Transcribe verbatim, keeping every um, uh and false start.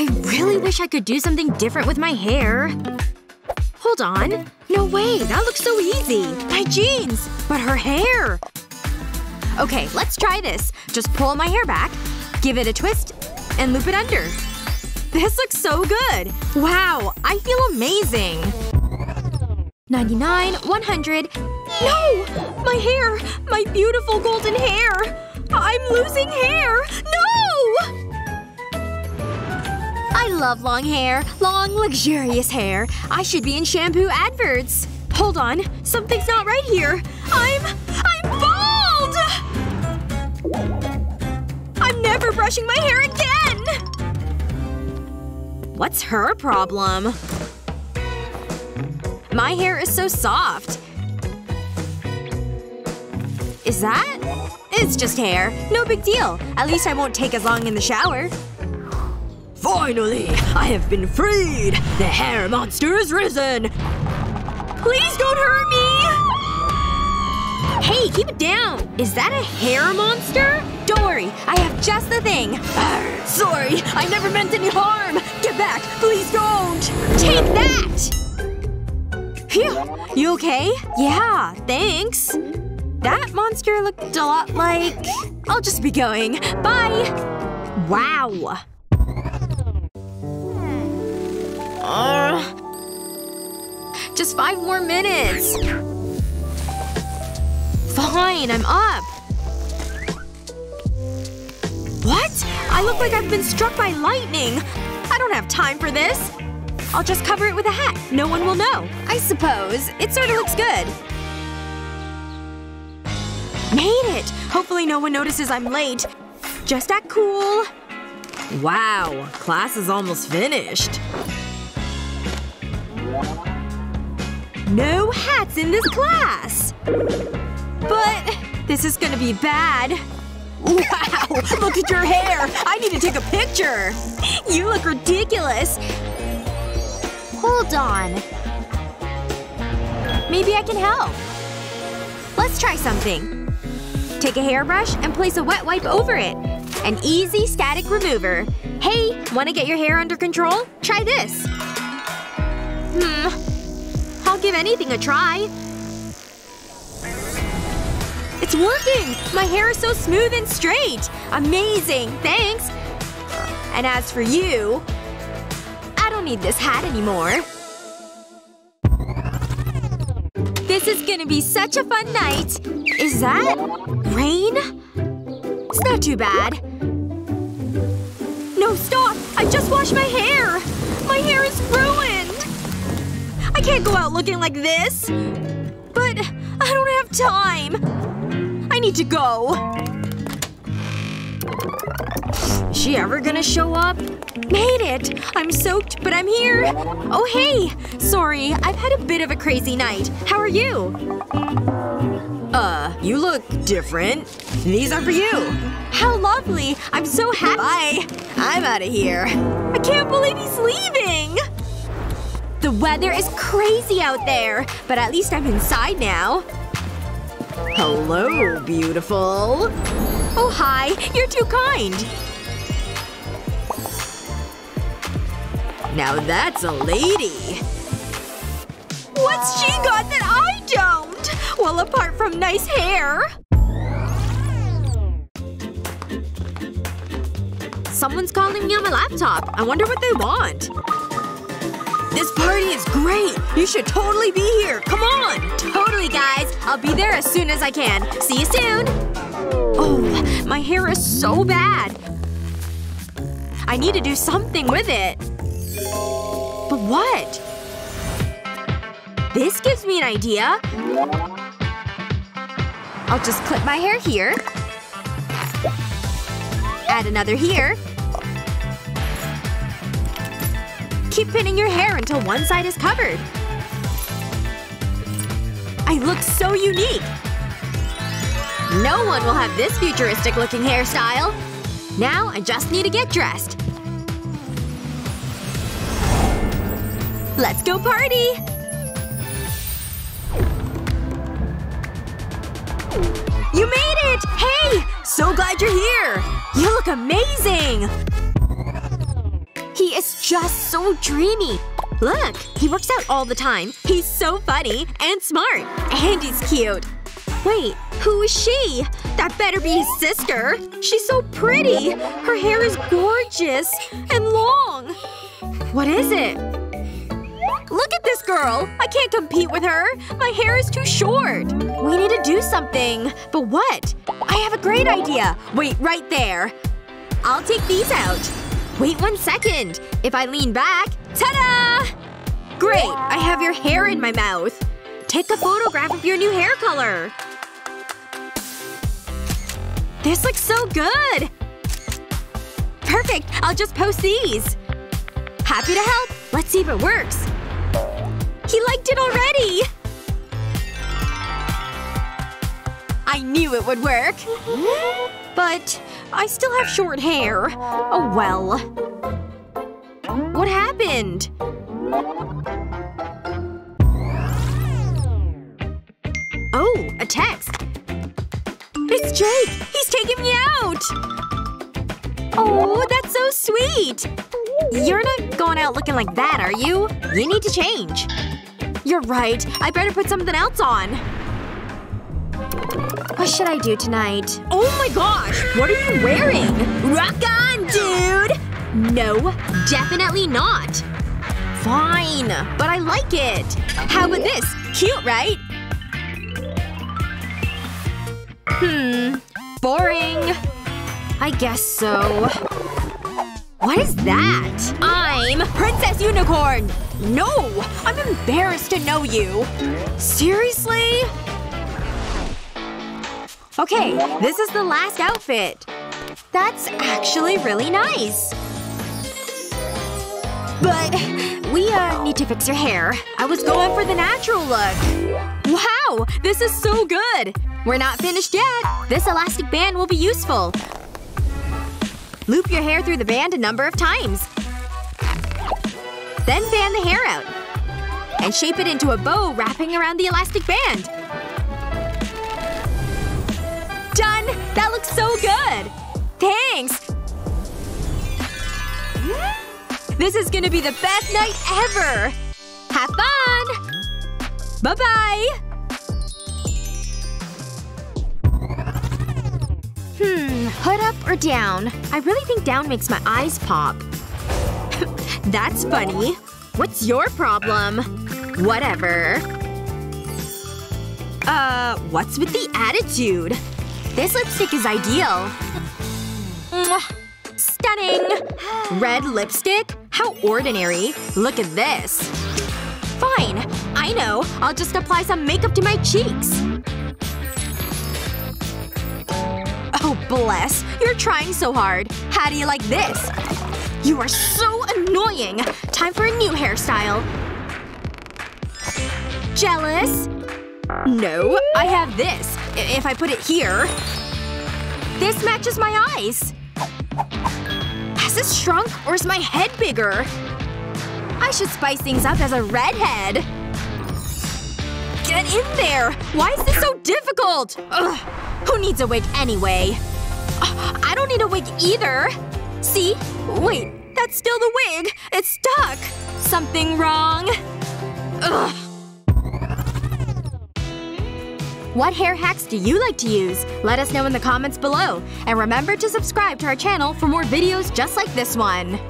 I really wish I could do something different with my hair. Hold on. No way! That looks so easy! My jeans! But her hair! Okay, let's try this. Just pull my hair back, give it a twist, and loop it under. This looks so good! Wow! I feel amazing! ninety-nine, one hundred… No! My hair! My beautiful golden hair! I'm losing hair! No! I love long hair. Long, luxurious hair. I should be in shampoo adverts. Hold on. Something's not right here. I'm… I'm bald! I'm never brushing my hair again! What's her problem? My hair is so soft. Is that… It's just hair. No big deal. At least I won't take as long in the shower. Finally! I have been freed! The hair monster has risen! Please don't hurt me! Hey, keep it down! Is that a hair monster? Don't worry, I have just the thing. Arr, sorry, I never meant any harm! Get back! Please don't! Take that! Phew! You okay? Yeah, thanks. That monster looked a lot like… I'll just be going. Bye! Wow. Uh, just five more minutes. Fine, I'm up. What? I look like I've been struck by lightning. I don't have time for this. I'll just cover it with a hat. No one will know. I suppose. It sort of looks good. Made it! Hopefully no one notices I'm late. Just act cool. Wow. Class is almost finished. No hats in this class! But this is gonna be bad. Wow! Look at your hair! I need to take a picture! You look ridiculous! Hold on. Maybe I can help. Let's try something. Take a hairbrush and place a wet wipe over it. An easy static remover. Hey, wanna get your hair under control? Try this. Hmm. I'll give anything a try. It's working! My hair is so smooth and straight! Amazing! Thanks! And as for you… I don't need this hat anymore. This is gonna be such a fun night! Is that… rain? It's not too bad. No, stop! I just washed my hair! My hair is ruined! I can't go out looking like this! But I don't have time! I need to go. Is she ever gonna show up? Made it! I'm soaked, but I'm here! Oh hey! Sorry, I've had a bit of a crazy night. How are you? Uh, you look different. These are for you. How lovely! I'm so happy. Bye. I'm out of here. I can't believe he's leaving! The weather is crazy out there! But at least I'm inside now. Hello, beautiful. Oh hi. You're too kind. Now that's a lady. What's she got that I don't? Well, apart from nice hair. Someone's calling me on my laptop. I wonder what they want. This party is great! You should totally be here! Come on! Totally, guys! I'll be there as soon as I can. See you soon! Oh, my hair is so bad. I need to do something with it. But what? This gives me an idea. I'll just clip my hair here. Add another here. Keep pinning your hair until one side is covered. I look so unique! No one will have this futuristic-looking hairstyle. Now I just need to get dressed. Let's go party! You made it! Hey! So glad you're here! You look amazing! Lucky is just so dreamy. Look! He works out all the time. He's so funny. And smart. And he's cute. Wait. Who is she? That better be his sister. She's so pretty. Her hair is gorgeous. And long. What is it? Look at this girl! I can't compete with her! My hair is too short! We need to do something. But what? I have a great idea! Wait right there. I'll take these out. Wait one second. If I lean back… Ta-da! Great! I have your hair in my mouth. Take a photograph of your new hair color. This looks so good! Perfect! I'll just post these. Happy to help. Let's see if it works. He liked it already! I knew it would work. But I still have short hair. Oh well. What happened? Oh, a text. It's Jake! He's taking me out! Oh, that's so sweet! You're not going out looking like that, are you? You need to change. You're right. I better put something else on. What should I do tonight? Oh my gosh! What are you wearing? Rock on, dude! No, definitely not. Fine. But I like it. How about this? Cute, right? Hmm. Boring. I guess so. What is that? I'm Princess Unicorn! No! I'm embarrassed to know you. Seriously? Okay, this is the last outfit. That's actually really nice. But we, uh, need to fix your hair. I was going for the natural look. Wow! This is so good! We're not finished yet! This elastic band will be useful. Loop your hair through the band a number of times. Then fan the hair out. And shape it into a bow wrapping around the elastic band. Done! That looks so good! Thanks! This is gonna be the best night ever! Have fun! Bye-bye! Hmm. Hood up or down? I really think down makes my eyes pop. That's funny. What's your problem? Whatever. Uh, what's with the attitude? This lipstick is ideal. Mwah. Stunning! Red lipstick? How ordinary. Look at this. Fine. I know. I'll just apply some makeup to my cheeks. Oh, bless. You're trying so hard. How do you like this? You are so annoying! Time for a new hairstyle. Jealous? No, I have this. If I put it here… This matches my eyes. Has this shrunk or is my head bigger? I should spice things up as a redhead. Get in there! Why is this so difficult? Ugh. Who needs a wig anyway? Oh, I don't need a wig either! See? Wait. That's still the wig! It's stuck! Something wrong? Ugh. What hair hacks do you like to use? Let us know in the comments below. And remember to subscribe to our channel for more videos just like this one.